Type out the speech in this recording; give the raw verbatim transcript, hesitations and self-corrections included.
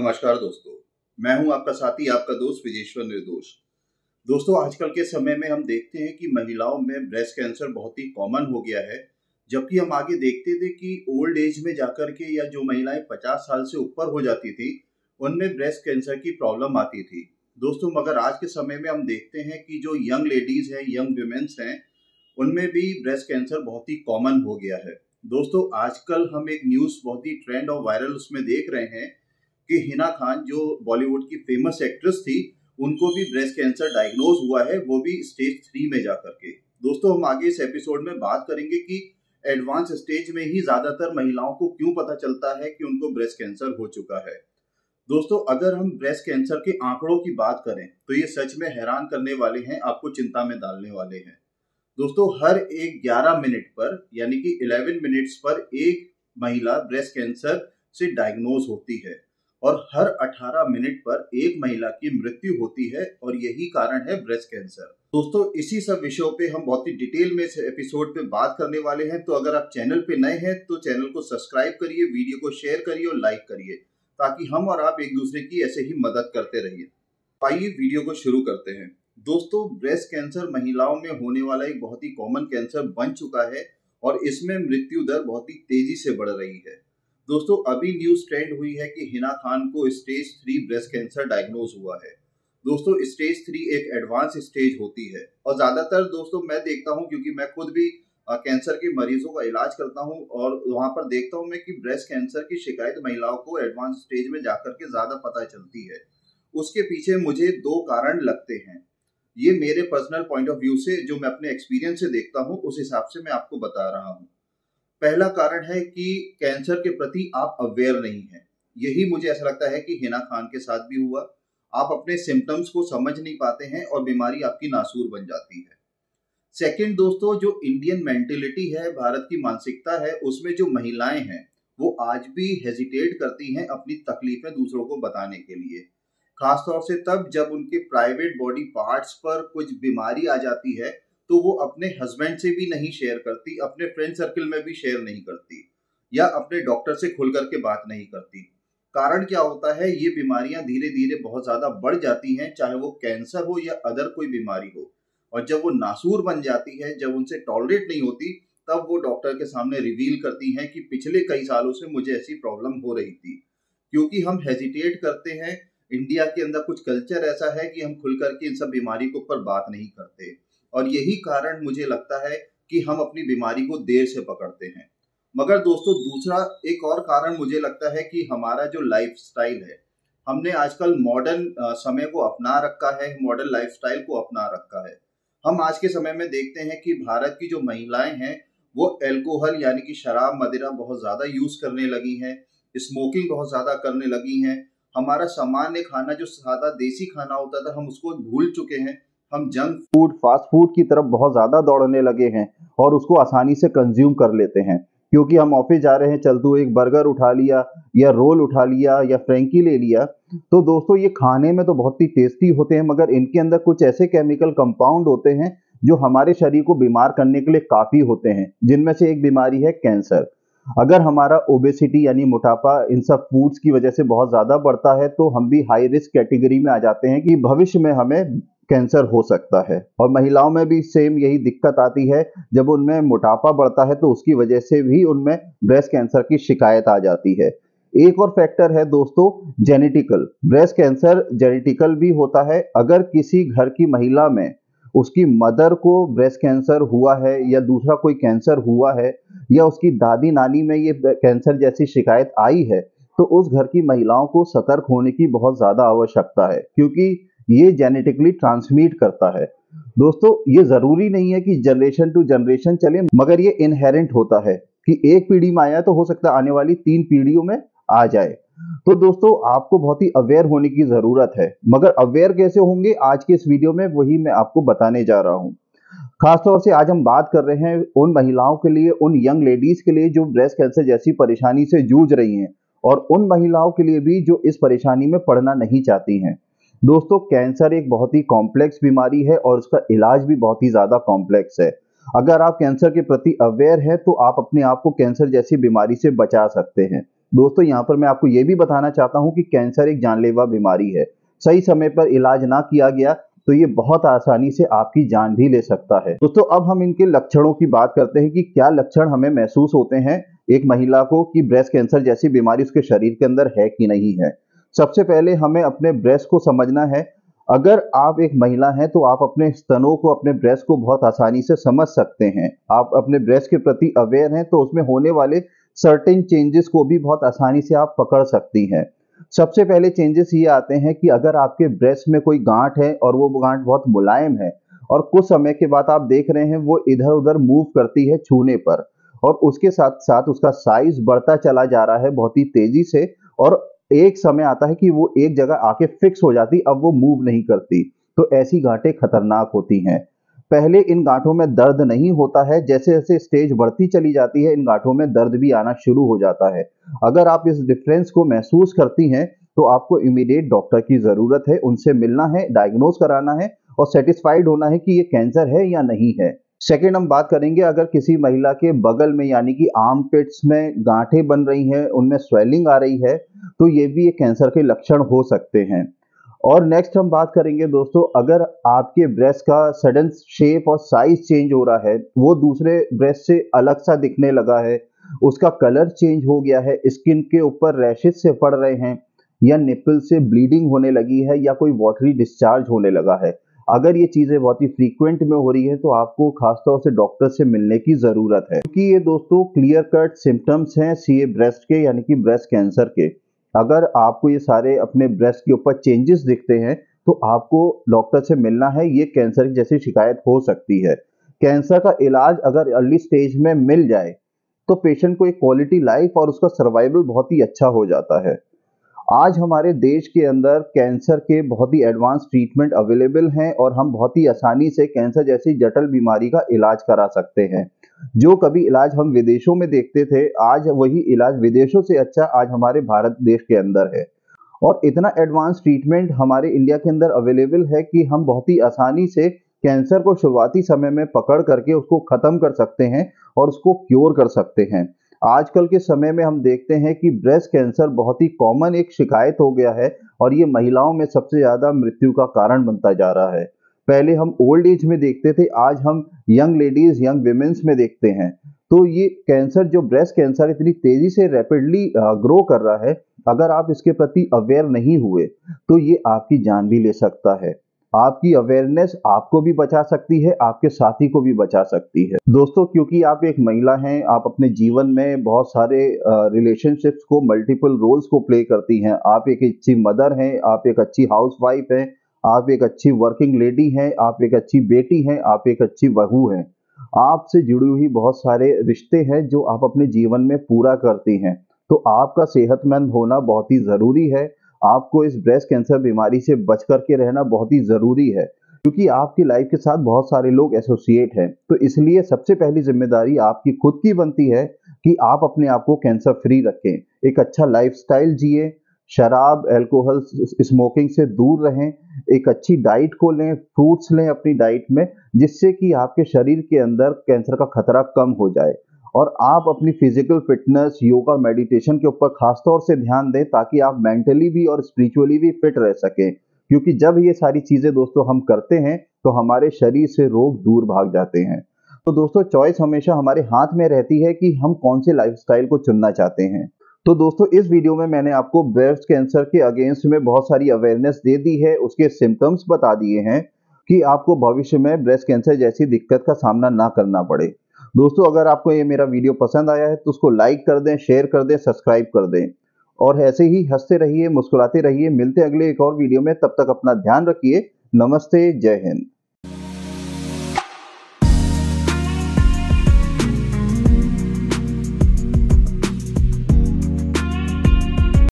नमस्कार दोस्तों, मैं हूं आपका साथी आपका दोस्त विजेश्वर निर्दोष। दोस्तों, आजकल के समय में हम देखते हैं कि महिलाओं में ब्रेस्ट कैंसर बहुत ही कॉमन हो गया है, जबकि हम आगे देखते थे कि ओल्ड एज में जाकर के या जो महिलाएं पचास साल से ऊपर हो जाती थी उनमें ब्रेस्ट कैंसर की प्रॉब्लम आती थी। दोस्तों, मगर आज के समय में हम देखते हैं कि जो यंग लेडीज हैं, यंग वुमेन्स हैं, उनमें भी ब्रेस्ट कैंसर बहुत ही कॉमन हो गया है। दोस्तों, आजकल हम एक न्यूज़ बहुत ही ट्रेंड और वायरल उसमें देख रहे हैं कि हिना खान जो बॉलीवुड की फेमस एक्ट्रेस थी, उनको भी ब्रेस्ट कैंसर डायग्नोज हुआ है, वो भी स्टेज थ्री में जाकर के। दोस्तों, हम आगे इस एपिसोड में बात करेंगे कि एडवांस स्टेज में ही ज्यादातर महिलाओं को क्यों पता चलता है कि उनको ब्रेस्ट कैंसर हो चुका है। दोस्तों, अगर हम ब्रेस्ट कैंसर के आंकड़ों की बात करें तो ये सच में हैरान करने वाले हैं, आपको चिंता में डालने वाले हैं। दोस्तों, हर एक ग्यारह मिनट पर यानी कि ग्यारह मिनट्स पर एक महिला ब्रेस्ट कैंसर से डायग्नोज होती है और हर अठारह मिनट पर एक महिला की मृत्यु होती है, और यही कारण है ब्रेस्ट कैंसर। दोस्तों, इसी सब विषयों पे हम बहुत ही डिटेल में इस एपिसोड पे बात करने वाले हैं, तो अगर आप चैनल पे नए हैं तो चैनल को सब्सक्राइब करिए, वीडियो को शेयर करिए और लाइक करिए, ताकि हम और आप एक दूसरे की ऐसे ही मदद करते रहिए। आइए वीडियो को शुरू करते हैं। दोस्तों, ब्रेस्ट कैंसर महिलाओं में होने वाला एक बहुत ही कॉमन कैंसर बन चुका है और इसमें मृत्यु दर बहुत ही तेजी से बढ़ रही है। दोस्तों, अभी न्यूज ट्रेंड हुई है कि हिना खान को stage three breast cancer diagnose हुआ है। दोस्तों, स्टेज थ्री एक एडवांस स्टेज होती है और ज्यादातर दोस्तों मैं देखता हूँ, क्योंकि मैं खुद भी कैंसर के मरीजों का इलाज करता हूँ और वहाँ पर देखता हूँ मैं कि ब्रेस्ट कैंसर की शिकायत महिलाओं को एडवांस स्टेज में जाकर के ज्यादा पता चलती है। उसके पीछे मुझे दो कारण लगते हैं, ये मेरे पर्सनल पॉइंट ऑफ व्यू से, जो मैं अपने एक्सपीरियंस से देखता हूं उस हिसाब से मैं आपको बता रहा हूं। पहला कारण है कि कैंसर के प्रति आप अवेयर नहीं हैं। यही मुझे ऐसा लगता है कि हिना खान के साथ भी हुआ। आप अपने सिम्टम्स को समझ नहीं पाते हैं और बीमारी आपकी नासूर बन जाती है। सेकेंड, दोस्तों जो इंडियन मेंटेलिटी है, भारत की मानसिकता है, उसमें जो महिलाएं हैं वो आज भी हेजिटेट करती हैं अपनी तकलीफें दूसरों को बताने के लिए, खासतौर से तब जब उनके प्राइवेट बॉडी पार्ट्स पर कुछ बीमारी आ जाती है तो वो अपने हस्बैंड से भी नहीं शेयर करती, अपने फ्रेंड सर्कल में भी शेयर नहीं करती या अपने डॉक्टर से खुलकर के बात नहीं करती। कारण क्या होता है, ये बीमारियां धीरे धीरे बहुत ज़्यादा बढ़ जाती हैं, चाहे वो कैंसर हो या अदर कोई बीमारी हो, और जब वो नासूर बन जाती है, जब उनसे टॉलरेट नहीं होती, तब वो डॉक्टर के सामने रिवील करती हैं कि पिछले कई सालों से मुझे ऐसी प्रॉब्लम हो रही थी। क्योंकि हम हेजिटेट करते हैं, इंडिया के अंदर कुछ कल्चर ऐसा है कि हम खुलकर के इन सब बीमारी के ऊपर बात नहीं करते, और यही कारण मुझे लगता है कि हम अपनी बीमारी को देर से पकड़ते हैं। मगर दोस्तों, दूसरा एक और कारण मुझे लगता है कि हमारा जो लाइफस्टाइल है, हमने आजकल मॉडर्न समय को अपना रखा है, मॉडर्न लाइफस्टाइल को अपना रखा है। हम आज के समय में देखते हैं कि भारत की जो महिलाएं हैं वो एल्कोहल यानी कि शराब मदिरा बहुत ज़्यादा यूज़ करने लगी हैं, स्मोकिंग बहुत ज़्यादा करने लगी हैं। हमारा सामान्य खाना, जो सादा देसी खाना होता था, हम उसको भूल चुके हैं। हम जंक फूड, फास्ट फूड की तरफ बहुत ज़्यादा दौड़ने लगे हैं और उसको आसानी से कंज्यूम कर लेते हैं, क्योंकि हम ऑफिस जा रहे हैं, चलते हुए एक बर्गर उठा लिया या रोल उठा लिया या फ्रेंकी ले लिया। तो दोस्तों, ये खाने में तो बहुत ही टेस्टी होते हैं, मगर इनके अंदर कुछ ऐसे केमिकल कंपाउंड होते हैं जो हमारे शरीर को बीमार करने के लिए काफ़ी होते हैं, जिनमें से एक बीमारी है कैंसर। अगर हमारा ओबेसिटी यानी मोटापा इन सब फूड्स की वजह से बहुत ज़्यादा बढ़ता है तो हम भी हाई रिस्क कैटेगरी में आ जाते हैं कि भविष्य में हमें कैंसर हो सकता है। और महिलाओं में भी सेम यही दिक्कत आती है, जब उनमें मोटापा बढ़ता है तो उसकी वजह से भी उनमें ब्रेस्ट कैंसर की शिकायत आ जाती है। एक और फैक्टर है दोस्तों, जेनेटिकल। ब्रेस्ट कैंसर जेनेटिकल भी होता है। अगर किसी घर की महिला में उसकी मदर को ब्रेस्ट कैंसर हुआ है या दूसरा कोई कैंसर हुआ है या उसकी दादी नानी में ये कैंसर जैसी शिकायत आई है, तो उस घर की महिलाओं को सतर्क होने की बहुत ज़्यादा आवश्यकता है, क्योंकि ये जेनेटिकली ट्रांसमिट करता है। दोस्तों, ये ज़रूरी नहीं है कि जनरेशन टू जनरेशन चले, मगर ये इनहेरेंट होता है कि एक पीढ़ी में आया तो हो सकता है आने वाली तीन पीढ़ियों में आ जाए। तो दोस्तों, आपको बहुत ही अवेयर होने की ज़रूरत है, मगर अवेयर कैसे होंगे, आज के इस वीडियो में वही मैं आपको बताने जा रहा हूँ। खासतौर से आज हम बात कर रहे हैं उन महिलाओं के लिए, उन यंग लेडीज़ के लिए जो ब्रेस्ट कैंसर जैसी परेशानी से जूझ रही हैं, और उन महिलाओं के लिए भी जो इस परेशानी में पड़ना नहीं चाहती हैं। दोस्तों, कैंसर एक बहुत ही कॉम्प्लेक्स बीमारी है और उसका इलाज भी बहुत ही ज़्यादा कॉम्प्लेक्स है। अगर आप कैंसर के प्रति अवेयर हैं तो आप अपने आप को कैंसर जैसी बीमारी से बचा सकते हैं। दोस्तों यहाँ पर मैं आपको ये भी बताना चाहता हूँ कि कैंसर एक जानलेवा बीमारी है। सही समय पर इलाज ना किया गया तो ये बहुत आसानी से आपकी जान भी ले सकता है। दोस्तों अब हम इनके लक्षणों की बात करते हैं कि क्या लक्षण हमें महसूस होते हैं एक महिला को कि ब्रेस्ट कैंसर जैसी बीमारी उसके शरीर के अंदर है कि नहीं है। सबसे पहले हमें अपने ब्रेस्ट को समझना है। अगर आप एक महिला हैं तो आप अपने स्तनों को, अपने ब्रेस्ट को बहुत आसानी से समझ सकते हैं। आप अपने ब्रेस्ट के प्रति अवेयर हैं तो उसमें होने वाले सर्टेन चेंजेस को भी बहुत आसानी से आप पकड़ सकती हैं। सबसे पहले चेंजेस ये आते हैं कि अगर आपके ब्रेस्ट में कोई गांठ है और वो गांठ बहुत मुलायम है और कुछ समय के बाद आप देख रहे हैं वो इधर उधर मूव करती है छूने पर, और उसके साथ साथ उसका साइज बढ़ता चला जा रहा है बहुत ही तेजी से, और एक समय आता है कि वो एक जगह आके फिक्स हो जाती, अब वो मूव नहीं करती, तो ऐसी गांठें खतरनाक होती हैं। पहले इन गांठों में दर्द नहीं होता है, जैसे जैसे स्टेज बढ़ती चली जाती है इन गांठों में दर्द भी आना शुरू हो जाता है। अगर आप इस डिफरेंस को महसूस करती हैं तो आपको इमीडिएट डॉक्टर की ज़रूरत है, उनसे मिलना है, डायग्नोज कराना है और सेटिस्फाइड होना है कि ये कैंसर है या नहीं है। सेकेंड हम बात करेंगे अगर किसी महिला के बगल में यानी कि आर्म पिट्स में गांठें बन रही हैं, उनमें स्वेलिंग आ रही है, तो ये भी एक कैंसर के लक्षण हो सकते हैं। और नेक्स्ट हम बात करेंगे दोस्तों अगर आपके ब्रेस्ट का सडन शेप और साइज चेंज हो रहा है, वो दूसरे ब्रेस्ट से अलग सा दिखने लगा है, उसका कलर चेंज हो गया है, स्किन के ऊपर रैशेस से पड़ रहे हैं, या निपल से ब्लीडिंग होने लगी है, या कोई वाटरी डिस्चार्ज होने लगा है। अगर ये चीज़ें बहुत ही फ्रीक्वेंट में हो रही है तो आपको खासतौर से डॉक्टर से मिलने की ज़रूरत है, क्योंकि ये दोस्तों क्लियर कट सिम्टम्स हैं सीए ब्रेस्ट के यानी कि ब्रेस्ट कैंसर के। अगर आपको ये सारे अपने ब्रेस्ट के ऊपर चेंजेस दिखते हैं तो आपको डॉक्टर से मिलना है, ये कैंसर की जैसी शिकायत हो सकती है। कैंसर का इलाज अगर अर्ली स्टेज में मिल जाए तो पेशेंट को एक क्वालिटी लाइफ और उसका सर्वाइवल बहुत ही अच्छा हो जाता है। आज हमारे देश के अंदर कैंसर के बहुत ही एडवांस ट्रीटमेंट अवेलेबल हैं और हम बहुत ही आसानी से कैंसर जैसी जटिल बीमारी का इलाज करा सकते हैं। जो कभी इलाज हम विदेशों में देखते थे, आज वही इलाज विदेशों से अच्छा आज हमारे भारत देश के अंदर है, और इतना एडवांस ट्रीटमेंट हमारे इंडिया के अंदर अवेलेबल है कि हम बहुत ही आसानी से कैंसर को शुरुआती समय में पकड़ करके उसको ख़त्म कर सकते हैं और उसको क्योर कर सकते हैं। आजकल के समय में हम देखते हैं कि ब्रेस्ट कैंसर बहुत ही कॉमन एक शिकायत हो गया है और ये महिलाओं में सबसे ज़्यादा मृत्यु का कारण बनता जा रहा है। पहले हम ओल्ड एज में देखते थे, आज हम यंग लेडीज़, यंग विमेंस में देखते हैं। तो ये कैंसर जो ब्रेस्ट कैंसर इतनी तेज़ी से रैपिडली ग्रो कर रहा है, अगर आप इसके प्रति अवेयर नहीं हुए तो ये आपकी जान भी ले सकता है। आपकी अवेयरनेस आपको भी बचा सकती है, आपके साथी को भी बचा सकती है। दोस्तों क्योंकि आप एक महिला हैं, आप अपने जीवन में बहुत सारे रिलेशनशिप्स को, मल्टीपल रोल्स को प्ले करती हैं। आप एक अच्छी मदर हैं, आप एक अच्छी हाउसवाइफ हैं, आप एक अच्छी वर्किंग लेडी हैं, आप एक अच्छी बेटी हैं, आप एक अच्छी बहू हैं। आपसे जुड़ी हुई बहुत सारे रिश्ते हैं जो आप अपने जीवन में पूरा करती हैं, तो आपका सेहतमंद होना बहुत ही ज़रूरी है। आपको इस ब्रेस्ट कैंसर बीमारी से बच करके रहना बहुत ही ज़रूरी है, क्योंकि आपकी लाइफ के साथ बहुत सारे लोग एसोसिएट हैं। तो इसलिए सबसे पहली जिम्मेदारी आपकी खुद की बनती है कि आप अपने आप को कैंसर फ्री रखें, एक अच्छा लाइफस्टाइल जिए, शराब, अल्कोहल, स्मोकिंग से दूर रहें, एक अच्छी डाइट को लें, फ्रूट्स लें अपनी डाइट में, जिससे कि आपके शरीर के अंदर कैंसर का खतरा कम हो जाए। और आप अपनी फिजिकल फिटनेस, योगा, मेडिटेशन के ऊपर खासतौर से ध्यान दें ताकि आप मेंटली भी और स्पिरिचुअली भी फिट रह सकें, क्योंकि जब ये सारी चीज़ें दोस्तों हम करते हैं तो हमारे शरीर से रोग दूर भाग जाते हैं। तो दोस्तों चॉइस हमेशा हमारे हाथ में रहती है कि हम कौन से लाइफस्टाइल को चुनना चाहते हैं। तो दोस्तों इस वीडियो में मैंने आपको ब्रेस्ट कैंसर के अगेंस्ट में बहुत सारी अवेयरनेस दे दी है, उसके सिम्टम्स बता दिए हैं कि आपको भविष्य में ब्रेस्ट कैंसर जैसी दिक्कत का सामना ना करना पड़े। दोस्तों अगर आपको ये मेरा वीडियो पसंद आया है तो उसको लाइक कर दें, शेयर कर दें, सब्सक्राइब कर दें, और ऐसे ही हंसते रहिए, मुस्कुराते रहिए। मिलते हैं अगले एक और वीडियो में, तब तक अपना ध्यान रखिए। नमस्ते, जय हिंद।